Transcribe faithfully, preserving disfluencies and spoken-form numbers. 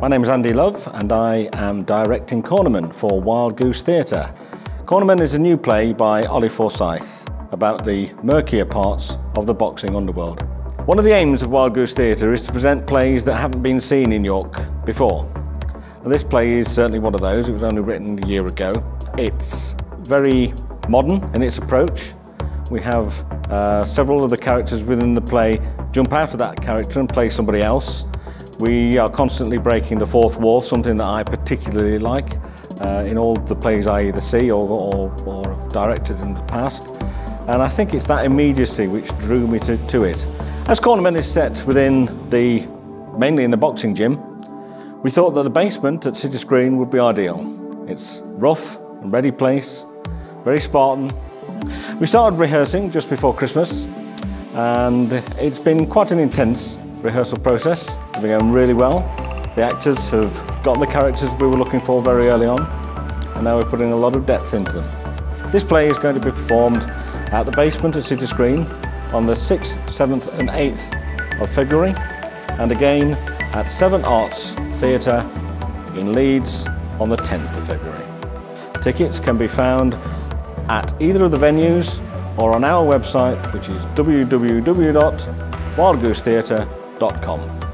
My name is Andy Love and I am directing Cornermen for Wildgoose Theatre. Cornermen is a new play by Ollie Forsyth about the murkier parts of the boxing underworld. One of the aims of Wildgoose Theatre is to present plays that haven't been seen in York before. And this play is certainly one of those. It was only written a year ago. It's very modern in its approach. We have uh, several of the characters within the play jump out of that character and play somebody else. We are constantly breaking the fourth wall, something that I particularly like uh, in all the plays I either see or, or, or have directed in the past. And I think it's that immediacy which drew me to, to it. As Cornermen is set within the, mainly in the boxing gym, we thought that the basement at City Screen would be ideal. It's rough and ready place, very Spartan. We started rehearsing just before Christmas and it's been quite an intense rehearsal process. It's been going really well. The actors have got the characters we were looking for very early on and now we're putting a lot of depth into them. This play is going to be performed at the basement at City Screen on the sixth, seventh and eighth of February and again at Seven Arts Theatre in Leeds on the tenth of February. Tickets can be found at either of the venues or on our website, which is w w w dot wildgoose theatre dot com.